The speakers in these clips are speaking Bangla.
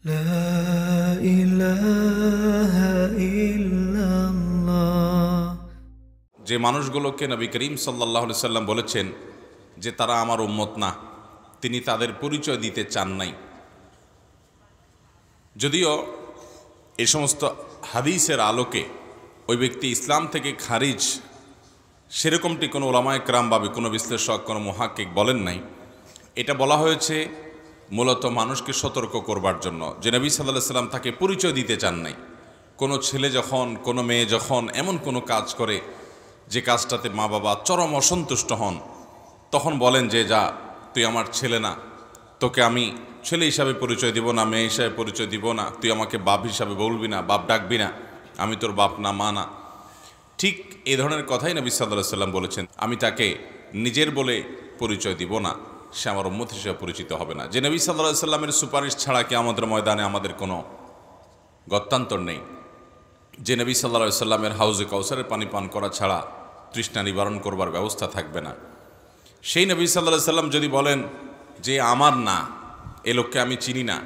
لا إله إلا الله যে মানুষগুলোকে নবী করিম সাল্লাল্লাহু আলাইহি সাল্লাম বলেছেন যে তারা আমার উম্মত না, তিনি তাদের পরিচয় দিতে চান নাই। যদিও এই সমস্ত হাদিসের আলোকে ওই ব্যক্তি ইসলাম থেকে খারিজ সেরকমটি কোনো ওলামায়ে কেরাম বা কোনো বিশ্লেষক কোনো মুহাক্কিক বলেন নাই। এটা বলা হয়েছে মূলত মানুষকে সতর্ক করবার জন্য যে নবী সাল্লাল্লাহু আলাইহি সাল্লাম তাকে পরিচয় দিতে চান নাই। কোনো ছেলে যখন কোনো মেয়ে যখন এমন কোনো কাজ করে যে কাজটাতে মা বাবা চরম অসন্তুষ্ট হন, তখন বলেন যে যা তুই আমার ছেলে না, তোকে আমি ছেলে হিসাবে পরিচয় দিব না, মেয়ে হিসাবে পরিচয় দিব না, তুই আমাকে বাপ হিসাবে বলবি না, বাপ ডাকবি না, আমি তোর বাপ না মা না। ঠিক এই ধরনের কথাই নবী সাল্লাল্লাহু আলাইহি সাল্লাম বলেছেন, আমি তাকে নিজের বলে পরিচয় দিব না, সে আমার উম্মত হিসেবে পরিচিত হবে না। যে নবী সাল্লাল্লাহু আলাইহি সাল্লামের সুপারিশ ছাড়া কিয়ামতের ময়দানে আমাদের কোনো গত্যান্তর নেই, যে নবী সাল্লাল্লাহু আলাইহি সাল্লামের হাউজে কাউসারের পানি পান করা ছাড়া তৃষ্ণা নিবারণ করবার ব্যবস্থা থাকবে না, সেই নবী সাল্লাল্লাহু আলাইহি সাল্লাম যদি বলেন যে আমার না, এ লোককে আমি চিনি না,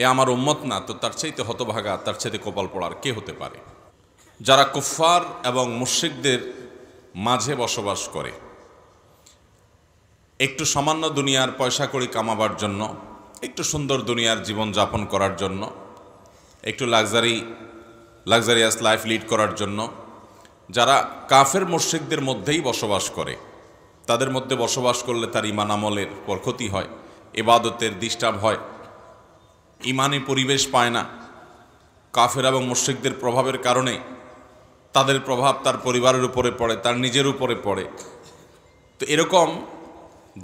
এ আমার উম্মত না, তো তার চাইতে হতভাগা, তার চাইতে কপাল পড়ার কে হতে পারে? যারা কুফফার এবং মুশরিকদের মাঝে বসবাস করে একটু সামান্য দুনিয়ার পয়সা কড়ি কামাবার জন্য, একটু সুন্দর দুনিয়ার জীবন যাপন করার জন্য, একটু লাক্সারিয়াস লাইফ লিড করার জন্য, যারা কাফের মুশরিকদের মধ্যেই বসবাস করে, তাদের মধ্যে বসবাস করলে তার ইমান আমলের পর ক্ষতি হয়, ইবাদতের ডিস্টার্ব হয়, ইমানে পরিবেশ পায় না। কাফের এবং মুশরিকদের প্রভাবের কারণে তাদের প্রভাব তার পরিবারের উপরে পড়ে, তার নিজের উপরে পড়ে। তো এরকম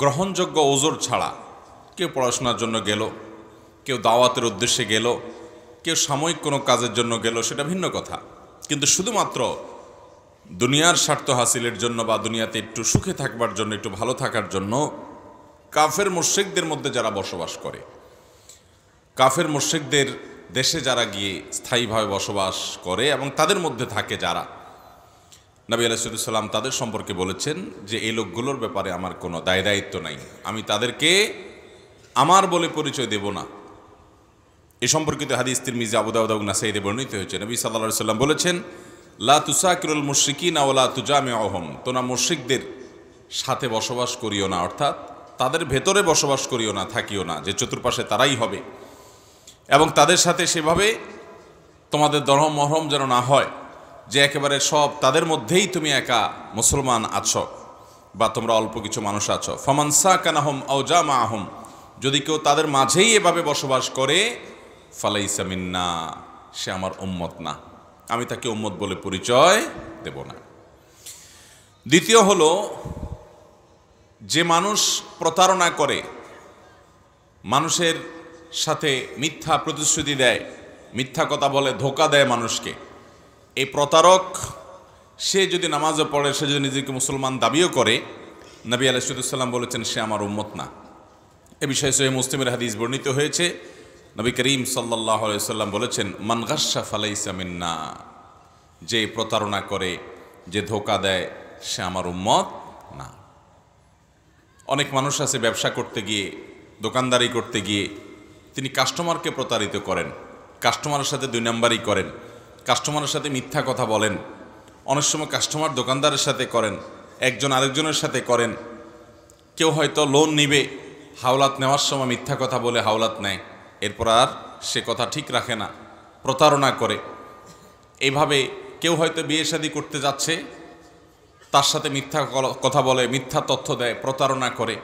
গ্রহণযোগ্য ওজোর ছাড়া কেউ পড়াশোনার জন্য গেল, কেউ দাওয়াতের উদ্দেশ্যে গেল, কেউ সাময়িক কোনো কাজের জন্য গেল, সেটা ভিন্ন কথা। কিন্তু শুধুমাত্র দুনিয়ার স্বার্থ হাসিলের জন্য বা দুনিয়াতে একটু সুখে থাকবার জন্য, একটু ভালো থাকার জন্য কাফের মুশরিকদের মধ্যে যারা বসবাস করে, কাফের মুশরিকদের দেশে যারা গিয়ে স্থায়ীভাবে বসবাস করে এবং তাদের মধ্যে থাকে যারা, নবী আলাইহিস সালাম তাদের সম্পর্কে বলেছেন যে এই লোকগুলোর ব্যাপারে আমার কোনো দায় দায়িত্ব নাই, আমি তাদেরকে আমার বলে পরিচয় দেব না। এ সম্পর্কিত হাদিস তিরমিজি, আবু দাউদ এবং নাসাঈতে বর্ণিত হয়েছে। নবী সাল্লাল্লাহু আলাইহি সাল্লাম বলেছেন, লা তুসাকিরুল মুশরিকিনা ওয়া লা তুজামিউহুম, তোমরা মুশরিকদের সাথে বসবাস করিও না, অর্থাৎ তাদের ভেতরে বসবাস করিও না, থাকিও না, যে চতুর্পাশে তারাই হবে এবং তাদের সাথে সেভাবে তোমাদের দরম মহরম যেন না হয় যে একেবারে সব তাদের মধ্যেই তুমি একা মুসলমান আছো বা তোমরা অল্প কিছু মানুষ আছো। ফামানসা কানাহুম আও জামা আহম, যদি কেউ তাদের মাঝেই এভাবে বসবাস করে, ফালাইসা মিন্না, সে আমার উম্মত না, আমি তাকে উম্মত বলে পরিচয় দেব না। দ্বিতীয় হলো যে মানুষ প্রতারণা করে, মানুষের সাথে মিথ্যা প্রতিশ্রুতি দেয়, মিথ্যা কথা বলে, ধোঁকা দেয় মানুষকে। এই প্রতারক সে যদি নামাজও পড়ে, সে যদি নিজেকে মুসলমান দাবিও করে, নবী আলাইহিস সালাম বলেছেন সে আমার উম্মত না। এ বিষয়ে সহিহ মুসলিমের হাদিস বর্ণিত হয়েছে। নবী করিম সাল্লাল্লাহু আলাইহি সাল্লাম বলেছেন, মান গাশশা ফালাইসা মিন্না, যে প্রতারণা করে, যে ধোঁকা দেয়, সে আমার উম্মত না। অনেক মানুষ আছে ব্যবসা করতে গিয়ে, দোকানদারি করতে গিয়ে তিনি কাস্টমারকে প্রতারিত করেন, কাস্টমারের সাথে দুই নাম্বারই করেন, কাস্টমারের সাথে মিথ্যা কথা বলেন, অনেক সময় কাস্টমার দোকানদারের সাথে করেন, একজন আরেকজনের সাথে করেন। কেউ হয়তো লোন নিবে, হাওলাত নেওয়ার সময় মিথ্যা কথা বলে হাওলাত নেয়, এরপর আর সে কথা ঠিক রাখে না, প্রতারণা করে। এইভাবে কেউ হয়তো বিয়ে শাদী করতে যাচ্ছে, তার সাথে মিথ্যা কথা বলে, মিথ্যা তথ্য দেয়, প্রতারণা করে।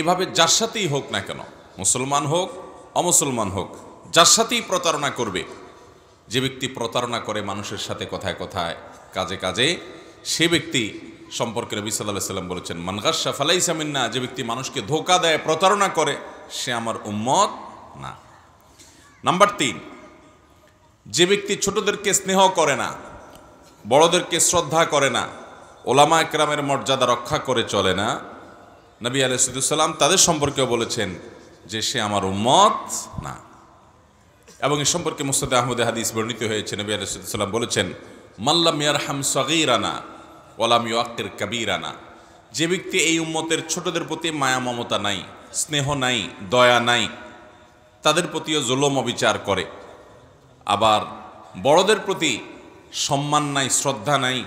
এভাবে যার সাথেই হোক না কেন, মুসলমান হোক অমুসলমান হোক, যার সাথেই প্রতারণা করবে, যে ব্যক্তি প্রতারণা করে মানুষের সাথে কথায় কথায় কাজে কাজে, সে ব্যক্তি সম্পর্কে নবী সাল্লাল্লাহু আলাইহি সাল্লাম বলেছেন, মান গাশশা ফালাইসা মিন্না, যে ব্যক্তি মানুষকে ধোঁকা দেয়, প্রতারণা করে, সে আমার উম্মত না। নাম্বার ৩, যে ব্যক্তি ছোটদেরকে স্নেহ করে না, বড়দেরকে শ্রদ্ধা করে না, ওলামা একরামের মর্যাদা রক্ষা করে চলে না, নবী আলাইহিস সালাম তাদের সম্পর্কেও বলেছেন যে সে আমার উম্মত না। এবং এ সম্পর্কে মুসনাদে আহমদে হাদিস বর্ণিত হয়েছে। নবী আলাইহিস সালাম বলেছেন, মান লাম ইয়ারহাম সাগীরানা ওয়া লাম ইয়াক্কির কাবীরানা, যে ব্যক্তি এই উম্মতের ছোটদের প্রতি মায়া মমতা নাই, স্নেহ নাই, দয়া নাই, তাদের প্রতিও জুলুম অবিচার করে। আবার বড়দের প্রতি সম্মান নাই, শ্রদ্ধা নাই,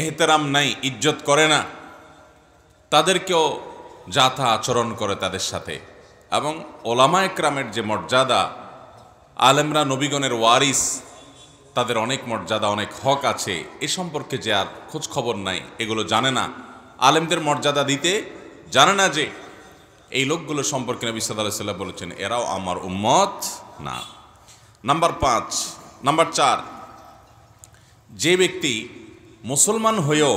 এহতেরাম নাই, ইজ্জত করে না, তাদেরকেও যাথা আচরণ করে তাদের সাথে। এবং ওলামা একরামের যে মর্যাদা, আলেমরা নবীগণের ওয়ারিস, তাদের অনেক মর্যাদা, অনেক হক আছে, এ সম্পর্কে যে আর খোঁজ খবর নাই, এগুলো জানে না, আলেমদের মর্যাদা দিতে জানে না। যে এই লোকগুলো সম্পর্কে নবী সাল্লাল্লাহু আলাইহি ওয়াসাল্লাম বলেছেন, এরাও আমার উম্মত না। নাম্বার 4, যে ব্যক্তি মুসলমান হয়েও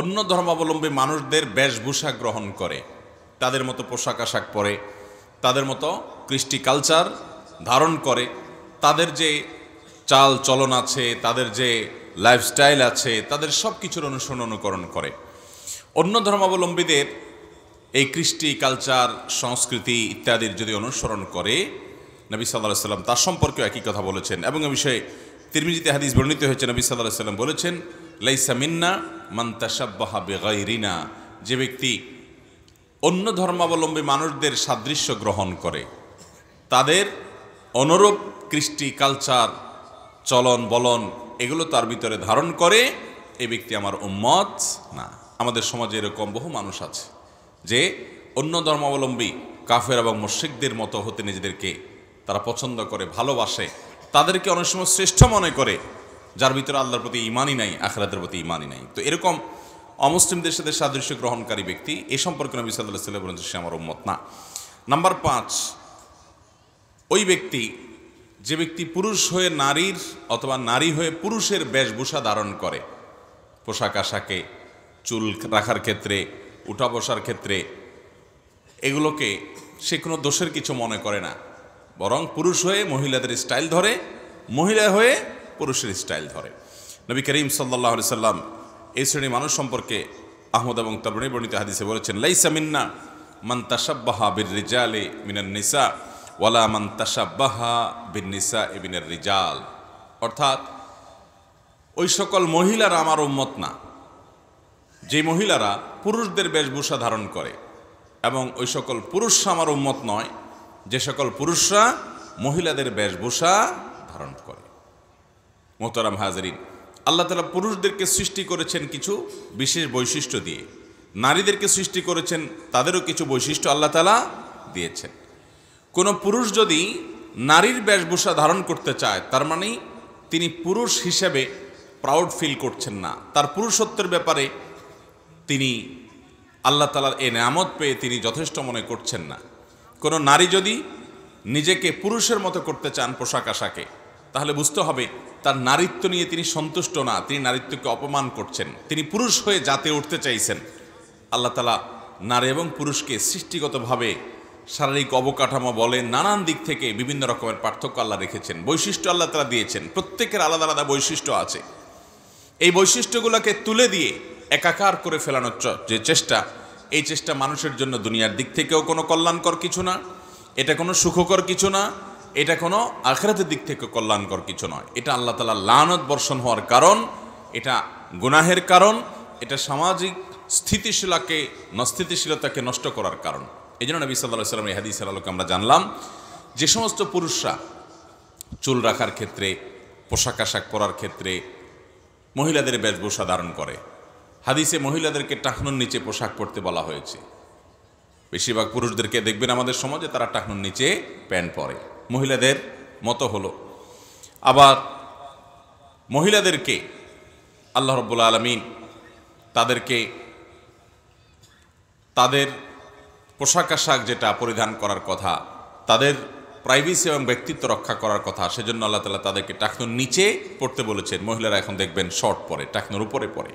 অন্য ধর্মাবলম্বী মানুষদের বেশভূষা গ্রহণ করে, তাদের মতো পোশাক আশাক পরে, তাদের মতো কৃষ্টি কালচার ধারণ করে, তাদের যে চাল চলন আছে, তাদের যে লাইফস্টাইল আছে, তাদের সব কিছুর অনুকরণ করে, অন্য ধর্মাবলম্বীদের এই কৃষ্টি কালচার সংস্কৃতি ইত্যাদির যদি অনুসরণ করে, নবী সাল্লাল্লাহু আলাইহি ওয়াসাল্লাম তার সম্পর্কেও একই কথা বলেছেন। এবং এ বিষয়ে তিরমিজিতে হাদিস বর্ণিত হয়েছে, নবী সাল্লাল্লাহু আলাইহি ওয়াসাল্লাম বলেছেন, লাইসা মিন্না মান তাশাব্বাহা বিগাইরিনা, যে ব্যক্তি অন্য ধর্মাবলম্বী মানুষদের সাদৃশ্য গ্রহণ করে, তাদের অনুরূপ কৃষ্টি কালচার চলন বলন এগুলো তার ভিতরে ধারণ করে, এই ব্যক্তি আমার উম্মত না। আমাদের সমাজে এরকম বহু মানুষ আছে যে অন্য ধর্মাবলম্বী কাফের এবং মুশরিকদের মতো হতে নিজেদেরকে তারা পছন্দ করে, ভালোবাসে, তাদেরকে অনেক সময় শ্রেষ্ঠ মনে করে, যার ভিতরে আল্লাহর প্রতি ঈমানই নাই, আখিরাতের প্রতি ঈমানই নাই। তো এরকম অমুসলিমদের সাথে সাদৃশ্য গ্রহণকারী ব্যক্তি, এ সম্পর্কে নবী সাল্লাল্লাহু আলাইহি ওয়াসাল্লাম বলেছেন, সে আমার উম্মত না। নাম্বার 5, ওই ব্যক্তি যে ব্যক্তি পুরুষ হয়ে নারীর অথবা নারী হয়ে পুরুষের বেশভূষা ধারণ করে, পোশাক আশাকে, চুল রাখার ক্ষেত্রে, উঠা বসার ক্ষেত্রে, এগুলোকে সে কোনো দোষের কিছু মনে করে না, বরং পুরুষ হয়ে মহিলাদের স্টাইল ধরে, মহিলা হয়ে পুরুষের স্টাইল ধরে। নবী করিম সাল্লাল্লাহু আলাইহি সাল্লাম এই শ্রেণীর মানুষ সম্পর্কে আহমদ এবং তাবরী বর্ণিত হাদিসে বলেছেন, লাইসা মিন্না মান তাশাব্বাহা বির-রিজালি মিনান নিসা ওয়ালা মান তাশাব্বাহা বিন-নিসাই মিনার-রিজাল। অর্থাৎ ওই সকল মহিলারা আমার উম্মত না যে মহিলারা পুরুষদের বেশভূষা ধারণ করে, এবং ওই সকল পুরুষরা আমার উম্মত নয় যে সকল পুরুষরা মহিলাদের বেশভূষা ধারণ করে। মোহতারাম হাজরিন, আল্লাহ তাআলা পুরুষদেরকে সৃষ্টি করেছেন কিছু বিশেষ বৈশিষ্ট্য দিয়ে, নারীদেরকে সৃষ্টি করেছেন, তাদেরও কিছু বৈশিষ্ট্য আল্লাহ তাআলা দিয়েছেন। কোনো পুরুষ যদি নারীর বেশভূষা ধারণ করতে চায়, তার মানে তিনি পুরুষ হিসেবে প্রাউড ফিল করছেন না, তার পুরুষত্বের ব্যাপারে তিনি আল্লাহ তাআলার এই নিয়ামত পেয়ে তিনি যথেষ্ট মনে করছেন না। কোনো নারী যদি নিজেকে পুরুষের মতো করতে চান পোশাক আশাকে, তাহলে বুঝতে হবে তার নারীত্ব নিয়ে তিনি সন্তুষ্ট না, তিনি নারীত্বকে অপমান করছেন, তিনি পুরুষ হয়ে যাতে উঠতে চাইছেন। আল্লাহ তাআলা নারী এবং পুরুষকে সৃষ্টিগতভাবে শারীরিক অবকাঠামো বলে নানান দিক থেকে বিভিন্ন রকমের পার্থক্য আল্লাহ রেখেছেন, বৈশিষ্ট্য আল্লাহ তাআলা দিয়েছেন, প্রত্যেকের আলাদা আলাদা বৈশিষ্ট্য আছে। এই বৈশিষ্ট্যগুলোকে তুলে দিয়ে একাকার করে ফেলানোর যে চেষ্টা, এই চেষ্টা মানুষের জন্য দুনিয়ার দিক থেকেও কোনো কল্যাণকর কিছু না, এটা কোনো সুখকর কিছু না, এটা কোনো আখিরাতের দিক থেকে কল্যাণকর কিছু নয়। এটা আল্লাহ তাআলার লানত বর্ষণ হওয়ার কারণ, এটা গুনাহের কারণ, এটা সামাজিক স্থিতিশীলতাকে নষ্ট করার কারণ। এই জন্য নবী সাল্লাল্লাহু আলাইহি ওয়াসাল্লাম এই হাদিসের আলোকে আমরা জানলাম, যে সমস্ত পুরুষরা চুল রাখার ক্ষেত্রে, পোশাক আশাক পরার ক্ষেত্রে মহিলাদের বেশভূষা ধারণ করে, হাদিসে মহিলাদেরকে টাকনুর নিচে পোশাক পরতে বলা হয়েছে। বেশিরভাগ পুরুষদেরকে দেখবেন আমাদের সমাজে তারা টাকনুর নিচে প্যান্ট পরে, মহিলাদের মতো হলো। আবার মহিলাদেরকে আল্লাহ রাব্বুল আলামিন তাদেরকে তাদের পোশাক আশাক যেটা পরিধান করার কথা, তাদের প্রাইভেসি এবং ব্যক্তিত্ব রক্ষা করার কথা, সেজন্য আল্লাহ তাআলা তাদেরকে টাকনুর নিচে পড়তে বলেছেন। মহিলারা এখন দেখবেন শর্ট পরে, টাকনুর উপরে পরে।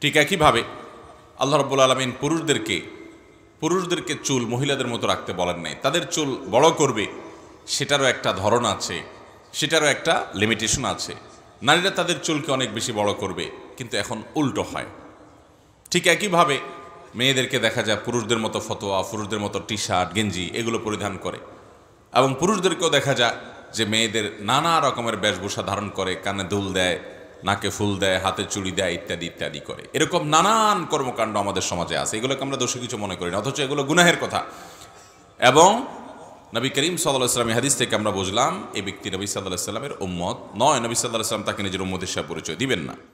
ঠিক একইভাবে আল্লাহ রাব্বুল আলামিন পুরুষদেরকে চুল মহিলাদের মতো রাখতে বলেন নাই, তাদের চুল বড় করবে সেটারও একটা ধরন আছে, সেটারও একটা লিমিটেশন আছে। নারীরা তাদের চুলকে অনেক বেশি বড় করবে, কিন্তু এখন উল্টো হয়। ঠিক একইভাবে মেয়েদেরকে দেখা যায় পুরুষদের মতো ফতোয়া, পুরুষদের মতো টি শার্ট, গেঞ্জি এগুলো পরিধান করে, এবং পুরুষদেরকেও দেখা যায় যে মেয়েদের নানা রকমের বেশভূষা ধারণ করে, কানে দুল দেয়, নাকে ফুল দেয়, হাতে চুড়ি দেয়, ইত্যাদি ইত্যাদি করে। এরকম নানান কর্মকাণ্ড আমাদের সমাজে আছে, এগুলোকে আমরা দোষী কিছু মনে করি না, অথচ এগুলো গুনাহের কথা এবং নবী করিম সাল্লাল্লাহু আলাইহি ওয়াসাল্লাম এই হাদিস থেকে আমরা বুঝলাম এই ব্যক্তি নবী সাল্লাল্লাহু আলাইহি ওয়াসাল্লামের উম্মত নয়, নবী সাল্লাল্লাহু আলাইহি ওয়াসাল্লাম তাকে নিজের উম্মত হিসেবে পরিচয় দিবেন না।